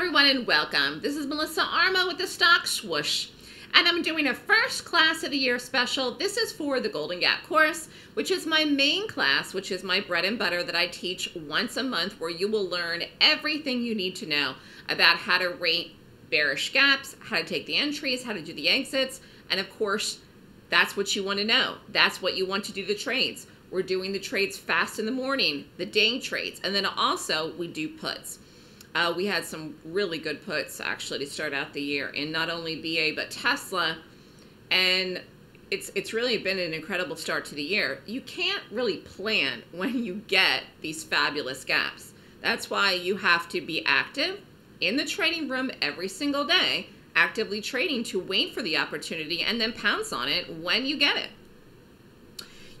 everyone and welcome. This is Melissa Arma with the Stock Swoosh, and I'm doing a first class of the year special. This is for the Golden Gap course, which is my main class, which is my bread and butter that I teach once a month, where you will learn everything you need to know about how to rate bearish gaps, how to take the entries, how to do the exits, and of course, that's what you want to know. That's what you want to do the trades. We're doing the trades fast in the morning, the day trades, and then also we do puts. We had some really good puts actually to start out the year in not only BA but Tesla, and it's really been an incredible start to the year. You can't really plan when you get these fabulous gaps. That's why you have to be active in the trading room every single day, actively trading to wait for the opportunity and then pounce on it when you get it.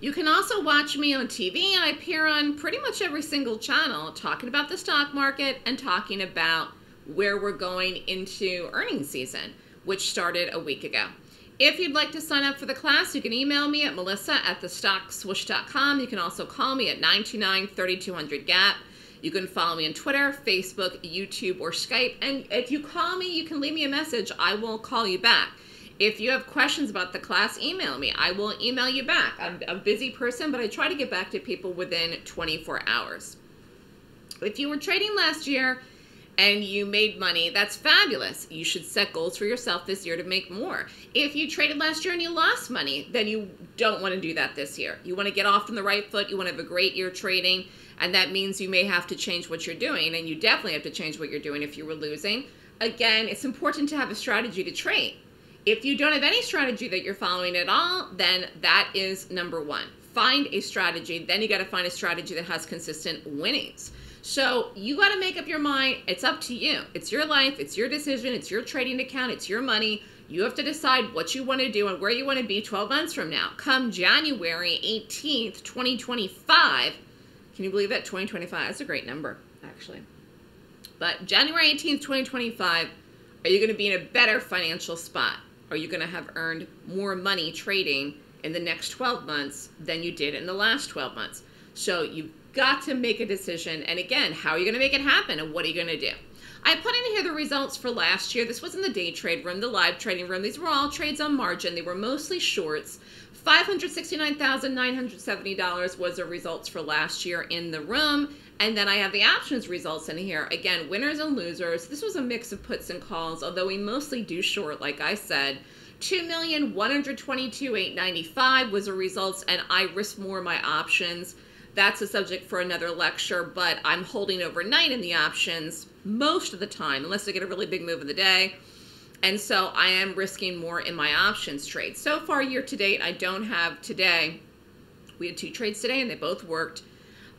You can also watch me on TV, and I appear on pretty much every single channel talking about the stock market and talking about where we're going into earnings season, which started a week ago. If you'd like to sign up for the class, you can email me at melissa@thestockswoosh.com. You can also call me at 929-3200-GAP. You can follow me on Twitter, Facebook, YouTube, or Skype. And if you call me, you can leave me a message. I will call you back. If you have questions about the class, email me. I will email you back. I'm a busy person, but I try to get back to people within 24 hours. If you were trading last year and you made money, that's fabulous. You should set goals for yourself this year to make more. If you traded last year and you lost money, then you don't want to do that this year. You want to get off on the right foot. You want to have a great year trading, and that means you may have to change what you're doing, and you definitely have to change what you're doing if you were losing. Again, it's important to have a strategy to trade. If you don't have any strategy that you're following at all, then that is number one. Find a strategy. Then you got to find a strategy that has consistent winnings. So you got to make up your mind. It's up to you. It's your life. It's your decision. It's your trading account. It's your money. You have to decide what you want to do and where you want to be 12 months from now. Come January 18th, 2025. Can you believe that? 2025. That's a great number, actually. But January 18th, 2025, are you going to be in a better financial spot? Are you going to have earned more money trading in the next 12 months than you did in the last 12 months? So you've got to make a decision. And again, how are you going to make it happen? And what are you going to do? I put in here the results for last year. This was in the day trade room, the live trading room. These were all trades on margin. They were mostly shorts. $569,970 was the results for last year in the room. And then I have the options results in here. Again, winners and losers. This was a mix of puts and calls, although we mostly do short, like I said. $2,122,895 was the results, and I risk more of my options. That's a subject for another lecture, but I'm holding overnight in the options most of the time, unless I get a really big move of the day. And so I am risking more in my options trade. So far, year to date, I don't have today. We had two trades today, and they both worked.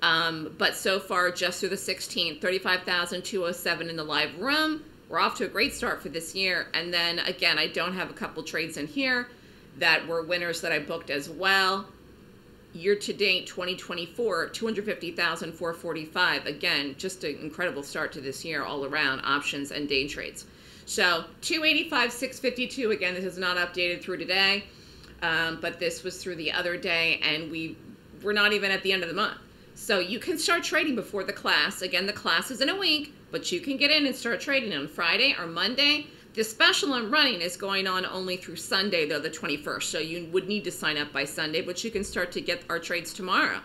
But so far, just through the 16th, 35,207 in the live room. We're off to a great start for this year. And then, again, I don't have a couple trades in here that were winners that I booked as well. Year to date 2024, 250,445. Again, just an incredible start to this year all around, options and day trades. So 285,652. Again, this is not updated through today, but this was through the other day, and we're not even at the end of the month. So you can start trading before the class. Again, the class is in a week, but you can get in and start trading on Friday or Monday. The special I'm running is going on only through Sunday, though, the 21st. So you would need to sign up by Sunday, but you can start to get our trades tomorrow.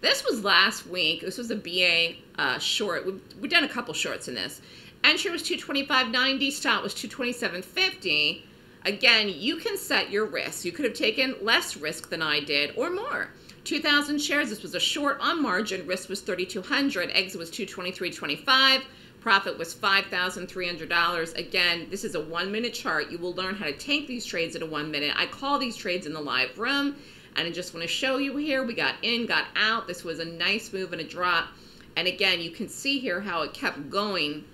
This was last week. This was a BA short. We've done a couple shorts in this. Entry was 225.90. Stop was 227.50. Again, you can set your risk. You could have taken less risk than I did or more. 2,000 shares. This was a short on margin. Risk was 3,200. Exit was 223.25. Profit was $5,300. Again, this is a 1-minute chart. You will learn how to take these trades in a 1 minute. I call these trades in the live room, and I just want to show you here. We got in, got out. This was a nice move and a drop. And again, you can see here how it kept going.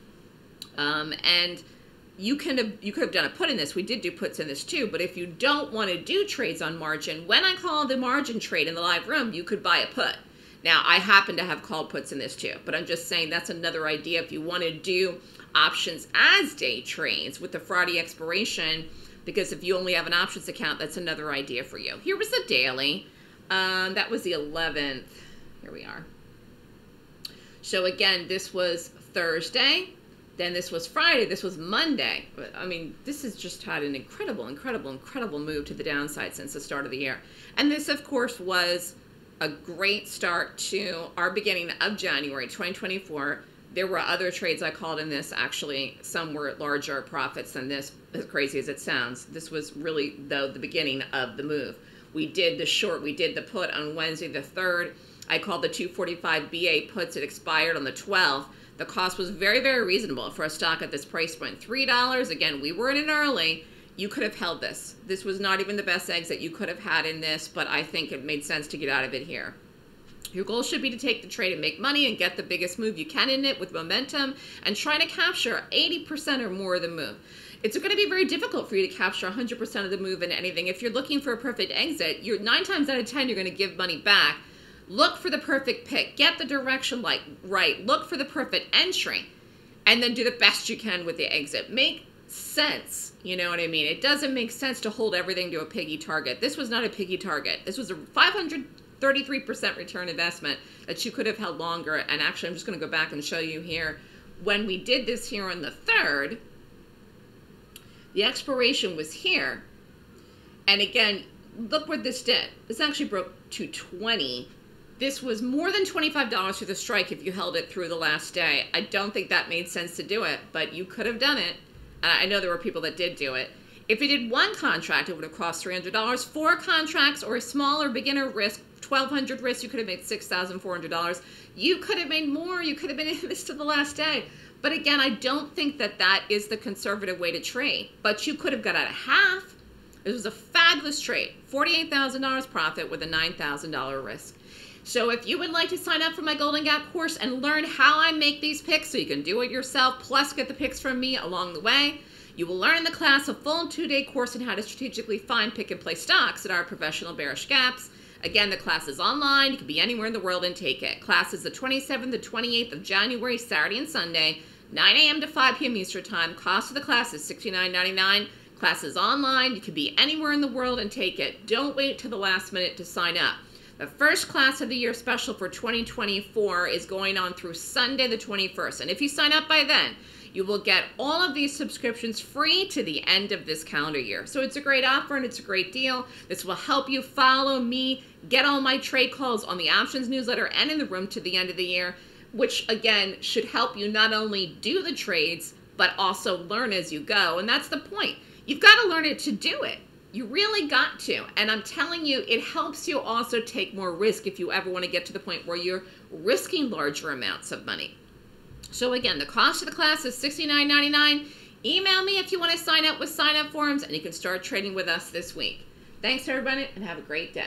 And you could have done a put in this. We did do puts in this too. But if you don't want to do trades on margin, when I call the margin trade in the live room, you could buy a put. Now, I happen to have called puts in this too, but I'm just saying that's another idea. If you want to do options as day trades with the Friday expiration, because if you only have an options account, that's another idea for you. Here was the daily. That was the 11th. Here we are. So again, this was Thursday. Then this was Friday, this was Monday. I mean, this has just had an incredible, incredible, incredible move to the downside since the start of the year. And this, of course, was a great start to our beginning of January 2024. There were other trades I called in this, actually. Some were larger profits than this, as crazy as it sounds. This was really, though, the beginning of the move. We did the short, we did the put on Wednesday the 3rd. I called the 245 BA puts. It expired on the 12th. The cost was very, very reasonable for a stock at this price point. $3. Again, we were in it early. You could have held this. This was not even the best exit you could have had in this, but I think it made sense to get out of it here. Your goal should be to take the trade and make money and get the biggest move you can in it with momentum and try to capture 80% or more of the move. It's going to be very difficult for you to capture 100% of the move in anything. If you're looking for a perfect exit, you're 9 times out of 10, you're going to give money back. Look for the perfect pick. Get the direction right. Look for the perfect entry. And then do the best you can with the exit. Make sense. You know what I mean? It doesn't make sense to hold everything to a piggy target. This was not a piggy target. This was a 533% return investment that you could have held longer. And actually, I'm just going to go back and show you here. When we did this here on the 3rd, the expiration was here. And again, look what this did. This actually broke to 20. This was more than $25 through the strike if you held it through the last day. I don't think that made sense to do it, but you could have done it. I know there were people that did do it. If you did one contract, it would have cost $300. 4 contracts or a smaller beginner risk, 1,200 risk, you could have made $6,400. You could have made more. You could have been in this to the last day. But again, I don't think that that is the conservative way to trade. But you could have got out of half. It was a fabulous trade. $48,000 profit with a $9,000 risk. So if you would like to sign up for my Golden Gap course and learn how I make these picks so you can do it yourself, plus get the picks from me along the way, you will learn in the class a full 2-day course on how to strategically find pick and play stocks at our professional bearish gaps. Again, the class is online. You can be anywhere in the world and take it. Class is the 27th to 28th of January, Saturday and Sunday, 9 a.m. to 5 p.m. Eastern time. Cost of the class is $69.99. Class is online. You can be anywhere in the world and take it. Don't wait till the last minute to sign up. The first class of the year special for 2024 is going on through Sunday the 21st. And if you sign up by then, you will get all of these subscriptions free to the end of this calendar year. So it's a great offer and it's a great deal. This will help you follow me, get all my trade calls on the options newsletter and in the room to the end of the year, which again should help you not only do the trades, but also learn as you go. And that's the point. You've got to learn it to do it. You really got to, and I'm telling you, it helps you also take more risk if you ever want to get to the point where you're risking larger amounts of money. So again, the cost of the class is $69.99. Email me if you want to sign up with sign-up forms, and you can start trading with us this week. Thanks, everybody, and have a great day.